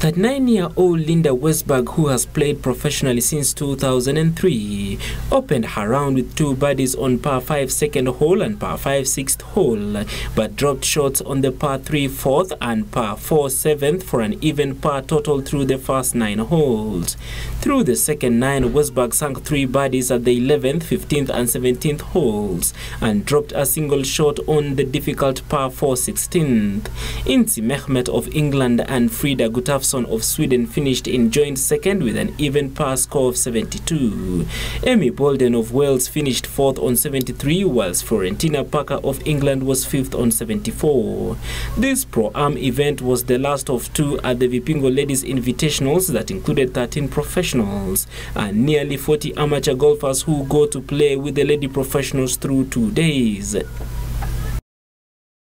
that 9-year-old Linda Wessberg, who has played professionally since 2003, opened her round with two birdies on par 5 second hole and par 5 sixth hole, but dropped shots on the par 3 fourth and par 4 seventh for an even par total through the first 9 holes. Through the second 9, Wessberg sank 3 birdies at the 11th, 15th and 17th holes and dropped a single shot on the difficult par 4 16th. Inti Mehmet of England and Frida Gutafs of Sweden finished in joint second with an even par score of 72. Emmy Bolden of Wales finished 4th on 73, whilst Florentina Parker of England was 5th on 74. This pro-am event was the last of 2 at the Vipingo Ladies Invitationals that included 13 professionals and nearly 40 amateur golfers who go to play with the lady professionals through 2 days.